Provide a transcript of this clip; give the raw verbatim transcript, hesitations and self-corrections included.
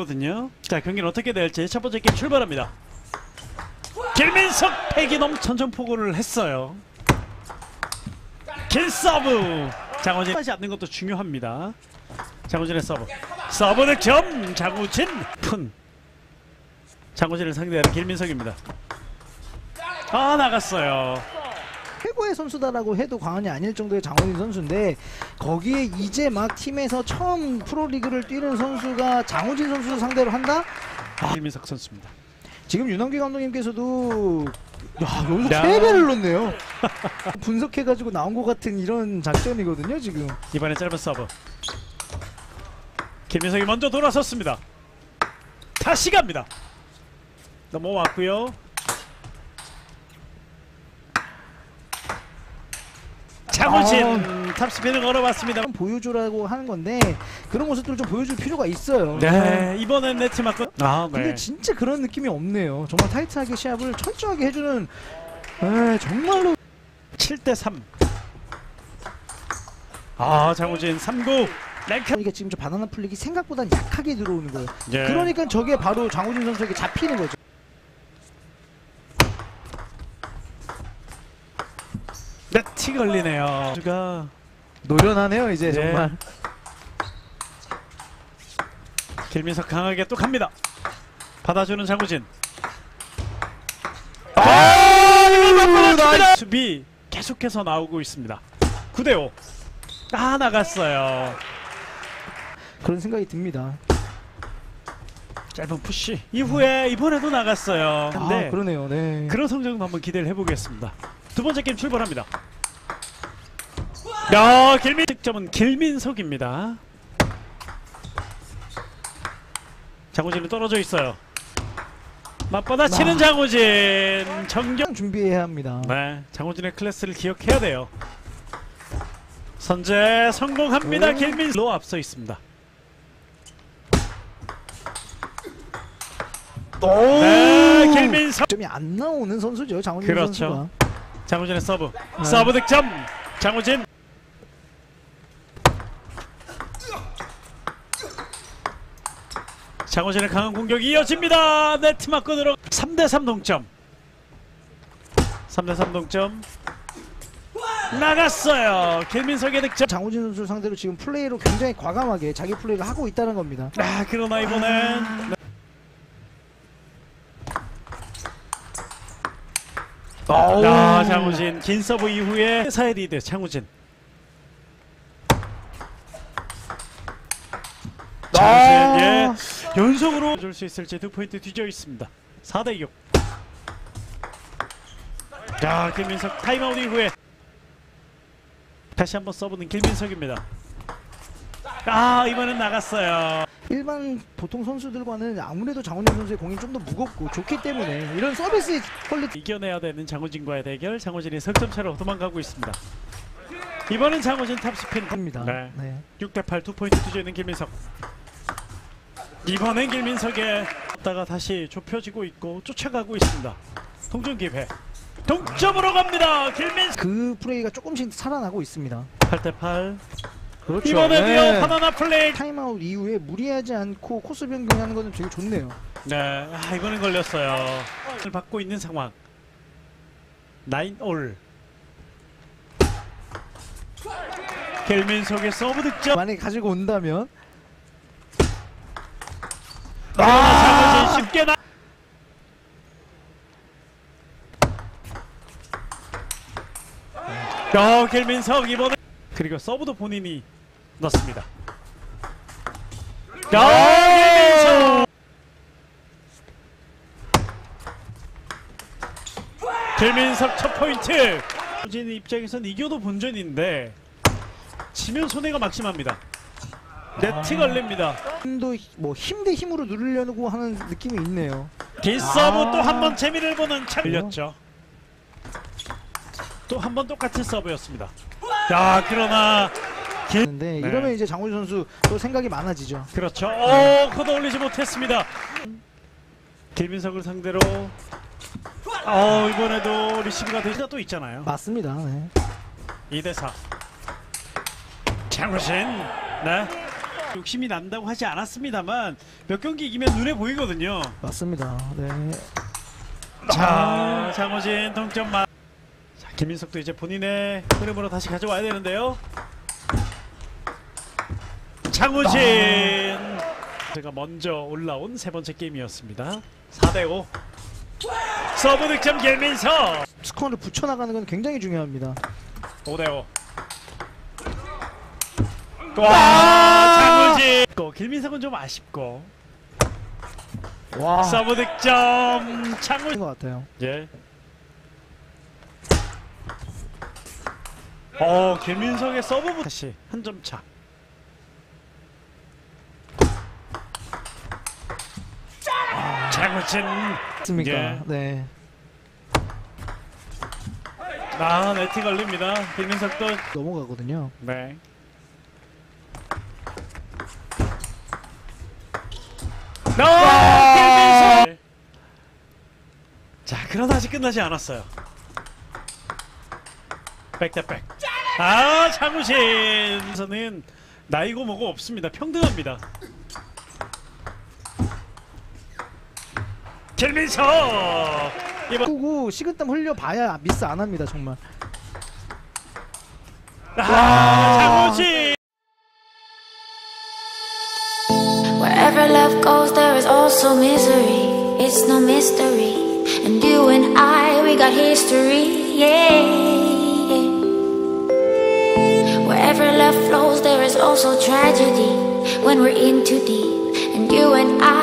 있거든요. 자, 경기는 어떻게 될지 첫 번째 게임 출발합니다. 길민석 패기넘 선전포고를 했어요. 길 서브. 장우진 하지 않는 것도 중요합니다. 장우진의 서브. 서브 득점. 장우진 푼. 장우진을 상대하는 길민석입니다. 아, 나갔어요. 최고의 선수다라고 해도 과언이 아닐 정도의 장우진 선수인데, 거기에 이제 막 팀에서 처음 프로리그를 뛰는 선수가 장우진 선수 상대로 한다? 아, 김민석 선수입니다. 지금 유남규 감독님께서도 야, 여기서 야. 세 배를 넣네요. 분석해가지고 나온 것 같은 이런 작전이거든요. 지금 이번에 짧은 서브. 김민석이 먼저 돌아섰습니다. 다시 갑니다. 넘어왔고요. 장우진 탑스핀을 걸어봤습니다. 보여주라고 하는 건데 그런 모습들을 좀 보여줄 필요가 있어요. 네, 이번엔 네트 맞고. 아, 근데 네. 진짜 그런 느낌이 없네요. 정말 타이트하게 시합을 철저하게 해주는. 에, 정말로 칠 대 삼. 아, 장우진 삼 구. 이게 지금 저 바나나 플릭이 생각보다 약하게 들어오는 거예요. 예. 그러니까 저게 바로 장우진 선수에게 잡히는 거죠. 티 걸리네요. 주가 노련하네요 이제. 네. 정말 길민석 강하게 또 갑니다. 받아주는 장우진. 아, 아 수비 계속해서 나오고 있습니다. 구 대 오. 아, 나갔어요. 그런 생각이 듭니다. 짧은 푸시 이후에 이번에도 나갔어요. 근데 아, 그러네요. 네. 그런 성적도 한번 기대를 해보겠습니다. 두 번째 게임 출발합니다. 야, 길민 득점은 길민석입니다. 장우진은 떨어져 있어요. 맞받아 치는 장우진. 정경 준비해야 합니다. 네, 장우진의 클래스를 기억해야 돼요. 선제 성공합니다. 음. 길민로 앞서 있습니다. 네, 길민석 점이 안 나오는 선수죠. 장우진 그렇죠. 선수가. 장우진의 서브. 네. 서브 득점. 장우진. 장우진의 강한 공격이 이어집니다. 네트 맞고 들어. 삼 대 삼 동점. 삼 대 삼 동점. 나갔어요. 길민석의 득점. 장우진 선수 상대로 지금 플레이로 굉장히 과감하게 자기 플레이를 하고 있다는 겁니다. 아, 그러나 이번엔 아, 장우진 긴 서브 이후에 회사의 리드. 장우진. 장우진 예. 연속으로 줄 수 있을지 두 포인트 뒤져 있습니다. 사 대 육. 자, 길민석 타임아웃 이후에 다시 한번 써보는 길민석입니다. 아, 이번엔 나갔어요. 일반 보통 선수들과는 아무래도 장우진 선수의 공이 좀 더 무겁고 좋기 때문에 이런 서비스 퀄리티 이겨내야 되는 장우진과의 대결. 장우진이 석점차로 도망가고 있습니다. 이번엔 장우진 탑스핀입니다. 네. 네. 육 대 팔 두 포인트 뒤져 있는 길민석. 이번엔 길민석에 갔다가 다시 좁혀지고 있고 쫓아가고 있습니다. 동점 기회. 동점으로 갑니다. 길민석. 그 플레이가 조금씩 살아나고 있습니다. 팔 대 팔. 그렇죠. 이번에도요. 네. 바나나 플레이. 타임아웃 이후에 무리하지 않고 코스 변경하는 것은 되게 좋네요. 네, 아, 이거는 걸렸어요. 받고 있는 상황. 나인 올. 길민석의 서브 득점. 만약에 가지고 온다면. 아, 아 장우진 쉽게 나. 야, 길민석 이번에. 그리고 서브도 본인이 넣습니다. 야, 길민석! 길민석 첫 포인트! 장우진 입장에선 이겨도 본전인데 지면 손해가 막심합니다. 네트 걸립니다. 힘도 뭐 힘 대 힘으로 누르려고 하는 느낌이 있네요. 긴 서브 아 또 한 번 재미를 보는 참 걸렸죠. 또 한 번 똑같은 서브였습니다. 자, 그러나 길... 근데 이러면 네. 이제 장우진 선수 또 생각이 많아지죠. 그렇죠. 오, 걷어 올리지 못했습니다. 길민석을 상대로 어, 이번에도 리시브가 되자 또 있잖아요. 맞습니다. 네. 이 대 사. 장우진. 네. 욕심이 난다고 하지 않았습니다만 몇 경기 이기면 눈에 보이거든요. 맞습니다. 네. 자, 장우진 동점만. 자, 김민석도 이제 본인의 흐름으로 다시 가져와야 되는데요. 장우진! 아. 제가 먼저 올라온 세 번째 게임이었습니다. 사 대 오. 서브 득점 길민석! 스코어를 붙여나가는 건 굉장히 중요합니다. 오 대 오. 와, 아 장우진! 길민석은 좀 아쉽고. 와. 서브 득점 장우진 것 같아요. 예. 어, 길민석의 서브부터 다시 한 점 차. 장우진 맞습니까? 예. 네. 아, 네트 걸립니다. 김민석도 넘어가거든요. 네. No! 김민석! 네. 자, 그러나 아직 끝나지 않았어요. 백대백. 아, 장우진 선은 나이고 뭐고 없습니다. 평등합니다. 길민석! 꾸고 식은땀 흘려봐야 미스 안 합니다, 정말. 아, 장우진! Wherever love goes there is also misery. It's no mystery. And you and I we got history. Yeah. Wherever love flows there is also tragedy when we're in too deep. And you and I